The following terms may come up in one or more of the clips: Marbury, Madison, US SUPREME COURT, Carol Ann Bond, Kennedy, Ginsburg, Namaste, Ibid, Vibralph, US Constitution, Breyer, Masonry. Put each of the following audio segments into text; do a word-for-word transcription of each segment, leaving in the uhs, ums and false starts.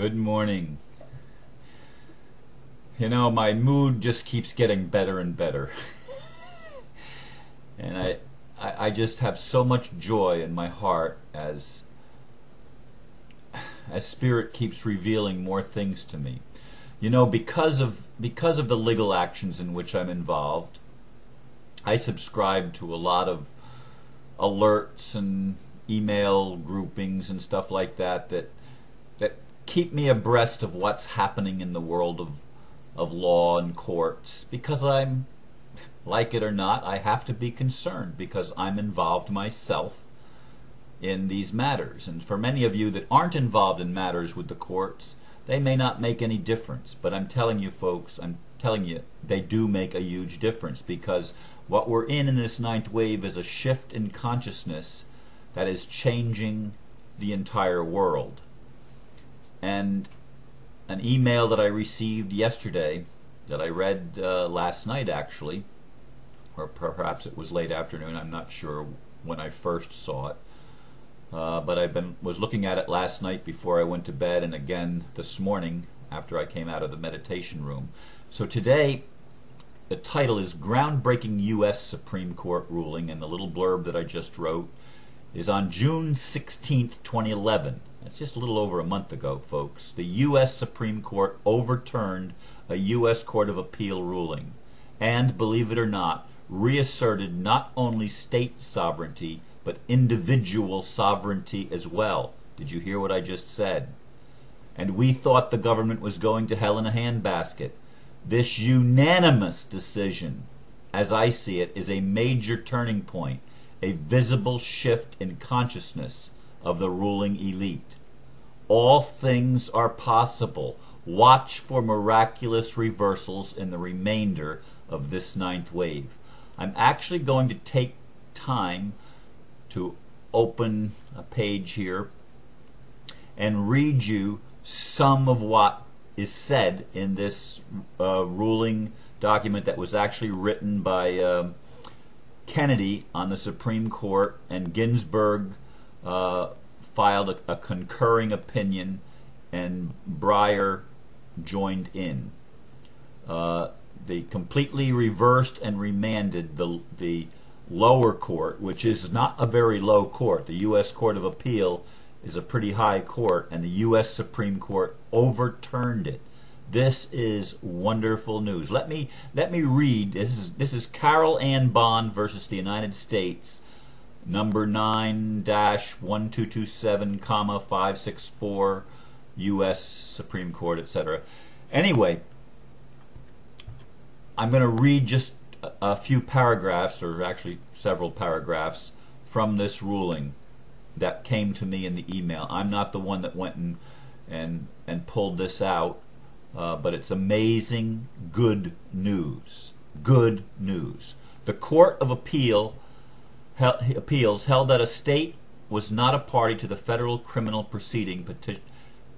Good morning. You know, my mood just keeps getting better and better. And I, I I just have so much joy in my heart as as Spirit keeps revealing more things to me. You know, because of because of the legal actions in which I'm involved, I subscribe to a lot of alerts and email groupings and stuff like that that that keep me abreast of what's happening in the world of of law and courts, because I'm, like it or not, I have to be concerned because I'm involved myself in these matters. And for many of you that aren't involved in matters with the courts, they may not make any difference, but I'm telling you folks, I'm telling you, they do make a huge difference, because what we're in in this ninth wave is a shift in consciousness that is changing the entire world. And an email that I received yesterday, that I read uh, last night actually, or perhaps it was late afternoon, I'm not sure when I first saw it, uh, but I been was looking at it last night before I went to bed, and again this morning after I came out of the meditation room. So today the title is Groundbreaking U S Supreme Court Ruling, and the little blurb that I just wrote is on June sixteenth, twenty eleven. That's just a little over a month ago, folks. The U S Supreme Court overturned a U S Court of Appeal ruling and, believe it or not, reasserted not only state sovereignty but individual sovereignty as well. Did you hear what I just said? And we thought the government was going to hell in a handbasket. This unanimous decision, as I see it, is a major turning point, a visible shift in consciousness of the ruling elite. All things are possible. Watch for miraculous reversals in the remainder of this ninth wave. I'm actually going to take time to open a page here and read you some of what is said in this uh, ruling document that was actually written by um, Kennedy on the Supreme Court, and Ginsburg Uh, filed a, a concurring opinion, and Breyer joined in. Uh, they completely reversed and remanded the, the lower court, which is not a very low court. The U S Court of Appeal is a pretty high court, and the U S Supreme Court overturned it. This is wonderful news. Let me, let me read. This is, this is Carol Ann Bond versus the United States, number nine dash one two two seven, five six four, U S Supreme Court, et cetera. Anyway, I'm going to read just a, a few paragraphs, or actually several paragraphs, from this ruling that came to me in the email. I'm not the one that went and, and, and pulled this out, uh, but it's amazing good news. Good news. The Court of Appeal Appeals held that a state was not a party to the federal criminal proceeding, peti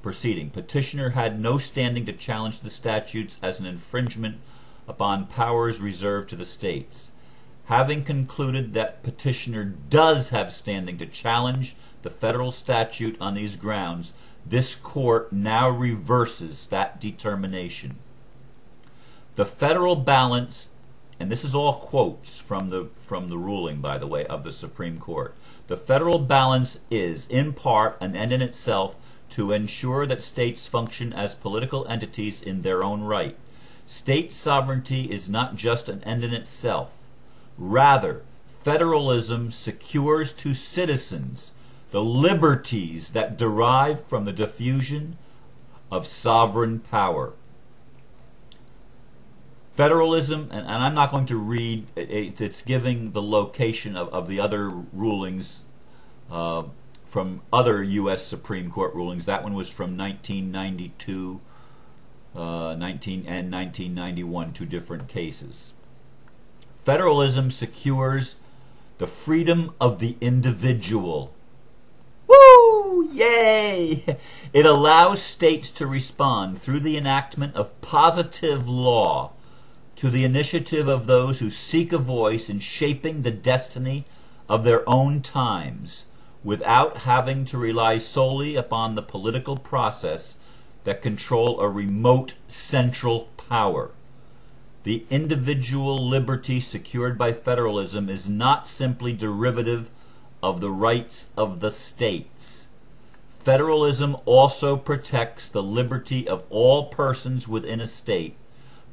proceeding. Petitioner had no standing to challenge the statutes as an infringement upon powers reserved to the states. Having concluded that petitioner does have standing to challenge the federal statute on these grounds, this court now reverses that determination. The federal balance, and this is all quotes from the from the ruling, by the way, of the Supreme Court. The federal balance is, in part, an end in itself to ensure that states function as political entities in their own right. State sovereignty is not just an end in itself. Rather, federalism secures to citizens the liberties that derive from the diffusion of sovereign power. Federalism, and, and I'm not going to read, it, it's giving the location of, of the other rulings uh, from other U S Supreme Court rulings. That one was from nineteen ninety-two uh, nineteen and nineteen ninety-one, two different cases. Federalism secures the freedom of the individual. Woo! Yay! It allows states to respond through the enactment of positive law to the initiative of those who seek a voice in shaping the destiny of their own times, without having to rely solely upon the political process that control a remote central power. The individual liberty secured by federalism is not simply derivative of the rights of the states. Federalism also protects the liberty of all persons within a state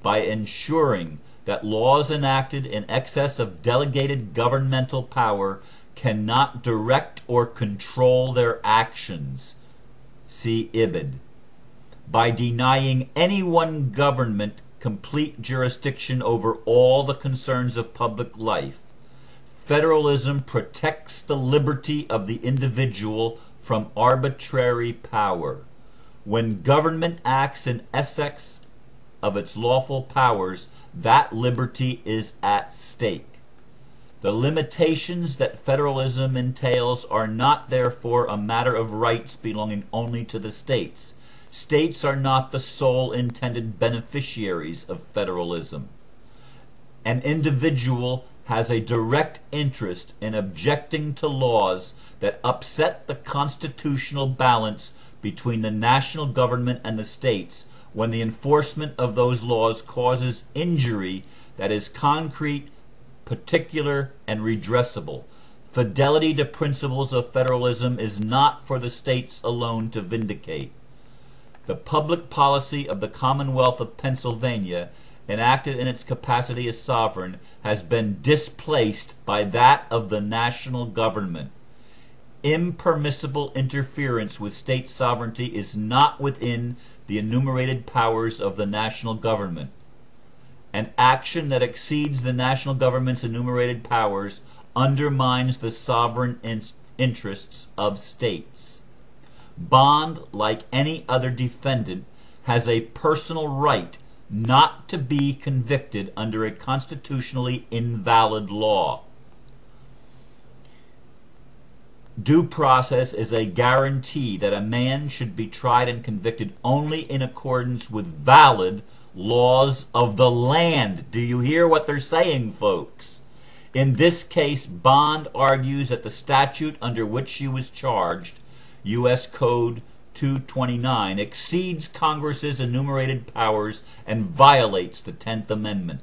by ensuring that laws enacted in excess of delegated governmental power cannot direct or control their actions. See Ibid. By denying any one government complete jurisdiction over all the concerns of public life, federalism protects the liberty of the individual from arbitrary power. When government acts in excess of its lawful powers, that liberty is at stake. The limitations that federalism entails are not, therefore, a matter of rights belonging only to the states. States are not the sole intended beneficiaries of federalism. An individual has a direct interest in objecting to laws that upset the constitutional balance between the national government and the states when the enforcement of those laws causes injury that is concrete, particular, and redressable. Fidelity to principles of federalism is not for the states alone to vindicate. The public policy of the Commonwealth of Pennsylvania, enacted in its capacity as sovereign, has been displaced by that of the national government. Impermissible interference with state sovereignty is not within the enumerated powers of the national government. An action that exceeds the national government's enumerated powers undermines the sovereign in- interests of states. Bond, like any other defendant, has a personal right not to be convicted under a constitutionally invalid law. Due process is a guarantee that a man should be tried and convicted only in accordance with valid laws of the land. Do you hear what they're saying, folks? In this case, Bond argues that the statute under which she was charged, U S Code two twenty-nine, exceeds Congress's enumerated powers and violates the Tenth Amendment.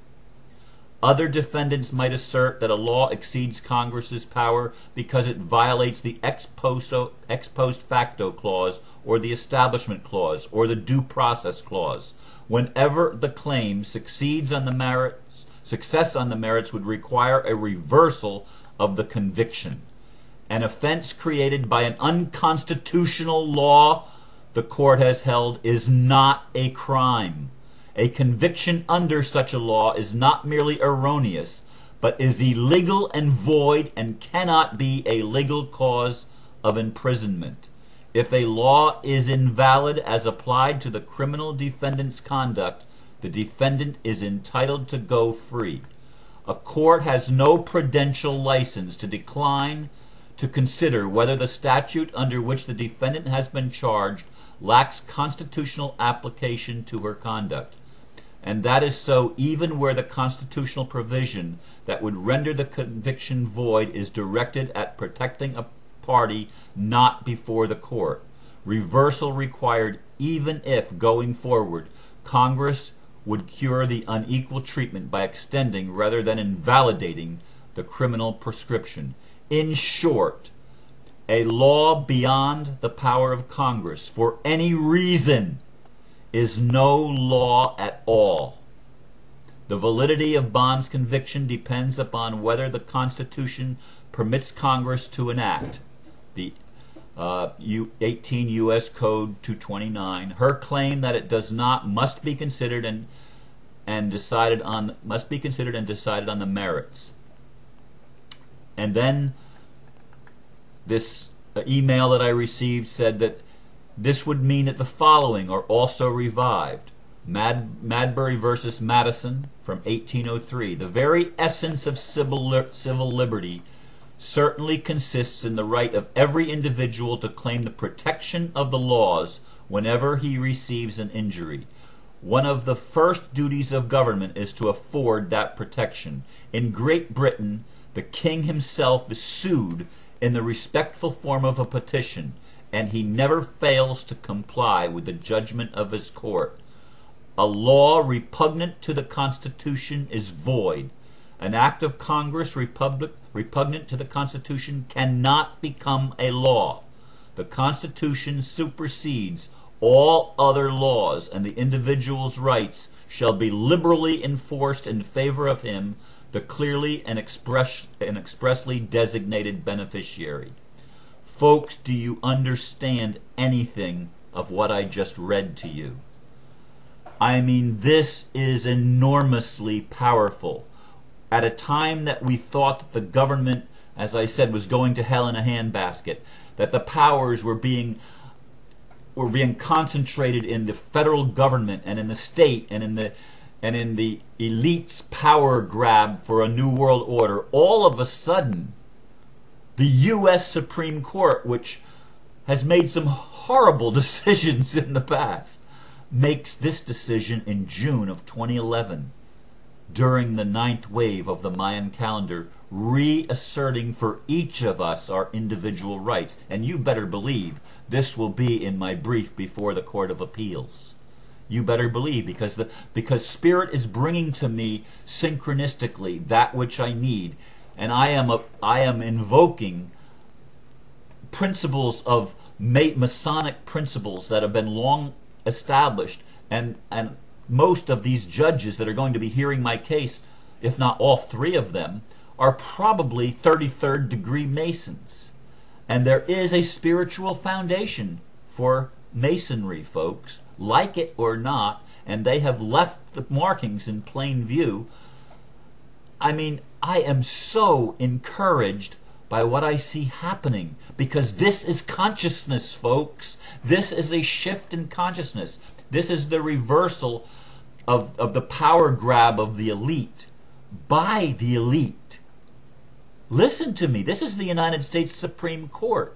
Other defendants might assert that a law exceeds Congress's power because it violates the ex post, ex post facto clause or the Establishment Clause or the Due Process Clause. Whenever the claim succeeds on the merits, success on the merits would require a reversal of the conviction. An offense created by an unconstitutional law, the court has held, is not a crime. A conviction under such a law is not merely erroneous, but is illegal and void and cannot be a legal cause of imprisonment. If a law is invalid as applied to the criminal defendant's conduct, the defendant is entitled to go free. A court has no prudential license to decline to consider whether the statute under which the defendant has been charged lacks constitutional application to her conduct. And that is so even where the constitutional provision that would render the conviction void is directed at protecting a party not before the court. Reversal required even if, going forward, Congress would cure the unequal treatment by extending rather than invalidating the criminal prescription. In short, a law beyond the power of Congress for any reason is no law at all. The validity of Bond's conviction depends upon whether the Constitution permits Congress to enact the uh, eighteen U S Code two twenty-nine. Her claim that it does not must be considered and and decided on must be considered and decided on the merits. And then this email that I received said that this would mean that the following are also revived. Mad, Marbury versus Madison from eighteen oh three. The very essence of civil, civil liberty certainly consists in the right of every individual to claim the protection of the laws whenever he receives an injury. One of the first duties of government is to afford that protection. In Great Britain, the king himself is sued in the respectful form of a petition, and he never fails to comply with the judgment of his court. A law repugnant to the Constitution is void. An act of Congress repugnant to the Constitution cannot become a law. The Constitution supersedes all other laws, and the individual's rights shall be liberally enforced in favor of him, the clearly and, express, and expressly designated beneficiary. Folks, do you understand anything of what I just read to you? I mean, this is enormously powerful. At a time that we thought that the government, as I said, was going to hell in a handbasket, that the powers were being were being concentrated in the federal government and in the state and in the and in the elite's power grab for a new world order, all of a sudden, the U S Supreme Court, which has made some horrible decisions in the past, makes this decision in June of twenty eleven, during the ninth wave of the Mayan calendar, reasserting for each of us our individual rights. And you better believe this will be in my brief before the Court of Appeals. You better believe, because the because Spirit is bringing to me synchronistically that which I need, and I am a, I am invoking principles of Masonic principles that have been long established, and and most of these judges that are going to be hearing my case, if not all three of them, are probably thirty-third degree Masons, and there is a spiritual foundation for Masonry, folks, like it or not, and they have left the markings in plain view. I mean, I am so encouraged by what I see happening, because this is consciousness, folks. This is a shift in consciousness. This is the reversal of, of the power grab of the elite by the elite. Listen to me. This is the United States Supreme Court,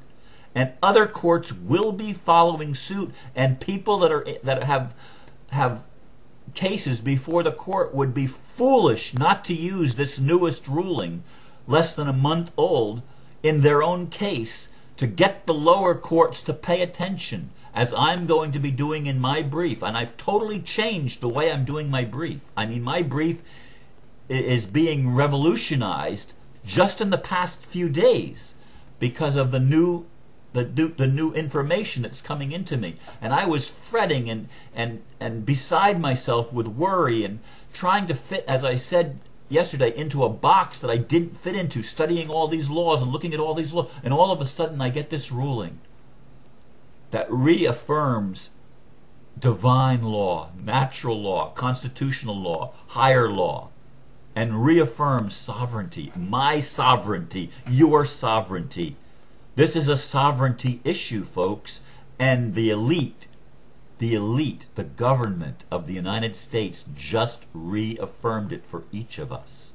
and other courts will be following suit, and people that are that have have cases before the court would be foolish not to use this newest ruling, less than a month old, in their own case to get the lower courts to pay attention, as I'm going to be doing in my brief. And I've totally changed the way I'm doing my brief. I mean, my brief is being revolutionized just in the past few days because of the new The new, the new information that's coming into me. And I was fretting and, and, and beside myself with worry and trying to fit, as I said yesterday, into a box that I didn't fit into, studying all these laws and looking at all these laws. And all of a sudden I get this ruling that reaffirms divine law, natural law, constitutional law, higher law, and reaffirms sovereignty, my sovereignty, your sovereignty. This is a sovereignty issue, folks, and the elite, the elite, the government of the United States just reaffirmed it for each of us.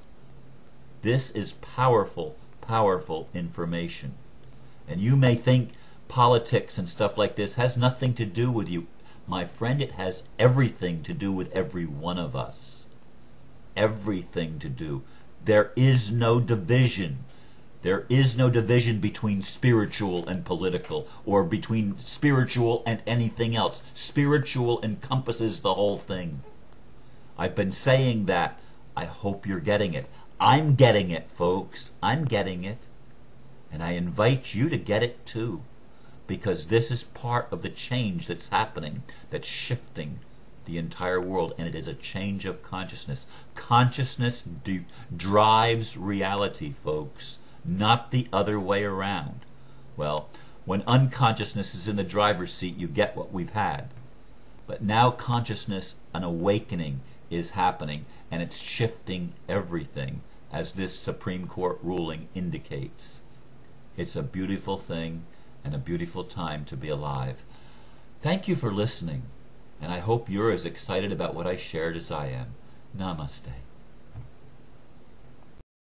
This is powerful, powerful information. And you may think politics and stuff like this has nothing to do with you. My friend, it has everything to do with every one of us. Everything to do. There is no division. There is no division between spiritual and political, or between spiritual and anything else. Spiritual encompasses the whole thing. I've been saying that. I hope you're getting it. I'm getting it, folks. I'm getting it. And I invite you to get it too, because this is part of the change that's happening, that's shifting the entire world, and it is a change of consciousness. Consciousness d- drives reality, folks. Not the other way around. Well, when unconsciousness is in the driver's seat, you get what we've had. But now consciousness, an awakening, is happening, and it's shifting everything, as this Supreme Court ruling indicates. It's a beautiful thing and a beautiful time to be alive. Thank you for listening, and I hope you're as excited about what I shared as I am. Namaste.